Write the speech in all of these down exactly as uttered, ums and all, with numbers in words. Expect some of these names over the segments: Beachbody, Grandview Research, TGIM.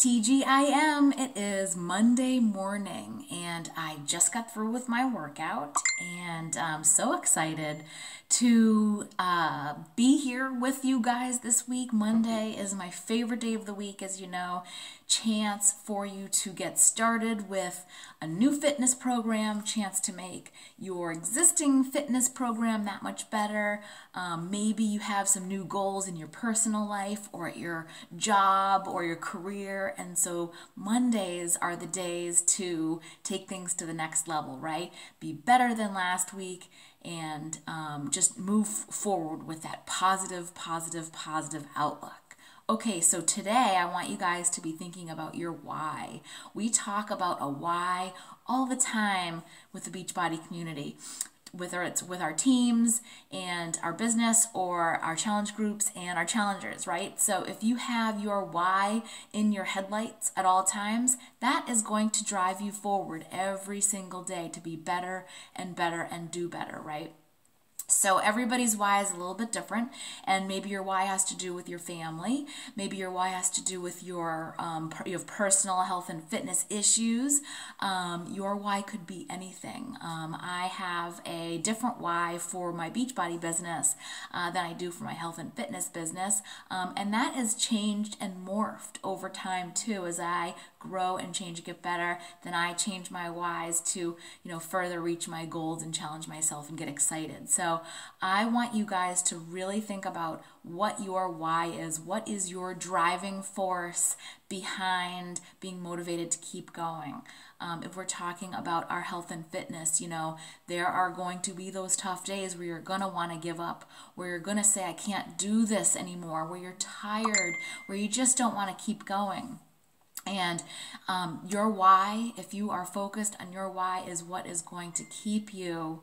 T G I M, it is Monday morning and I just got through with my workout and I'm so excited to uh, be here with you guys this week. Monday is my favorite day of the week, as you know. Chance for you to get started with a new fitness program, chance to make your existing fitness program that much better. Um, maybe you have some new goals in your personal life or at your job or your career. And so Mondays are the days to take things to the next level, right? Be better than last week and um, just move forward with that positive, positive, positive outlook. Okay, so today I want you guys to be thinking about your why. We talk about a why all the time with the Beachbody community, whether it's with our teams and our business or our challenge groups and our challengers, right? So if you have your why in your headlights at all times, that is going to drive you forward every single day to be better and better and do better, right? So everybody's why is a little bit different, and maybe your why has to do with your family. Maybe your why has to do with your, um, per your personal health and fitness issues. Um, your why could be anything. Um, I have a different why for my Beachbody business uh, than I do for my health and fitness business, um, and that has changed and morphed over time too. As I grow and change and get better, then I change my whys to, you know, further reach my goals and challenge myself and get excited. So I want you guys to really think about what your why is. What is your driving force behind being motivated to keep going? Um, if we're talking about our health and fitness, you know, there are going to be those tough days where you're going to want to give up, where you're going to say, I can't do this anymore, where you're tired, where you just don't want to keep going. And um, your why, if you are focused on your why, is what is going to keep you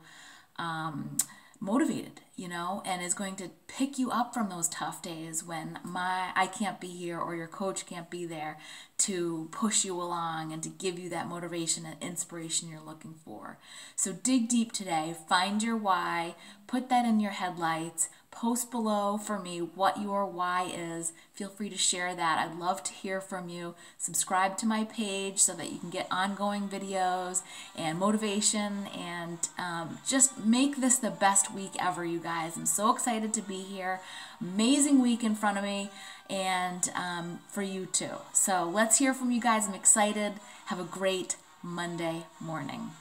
um, motivated, you know, and is going to pick you up from those tough days when my I can't be here or your coach can't be there to push you along and to give you that motivation and inspiration you're looking for. So dig deep today, find your why, put that in your headlights, post below for me what your why is. Feel free to share that. I'd love to hear from you. Subscribe to my page so that you can get ongoing videos and motivation, and um, just make this the best week ever, you guys. I'm so excited to be here. Amazing week in front of me, and um, for you too. So let's hear from you guys. I'm excited. Have a great Monday morning.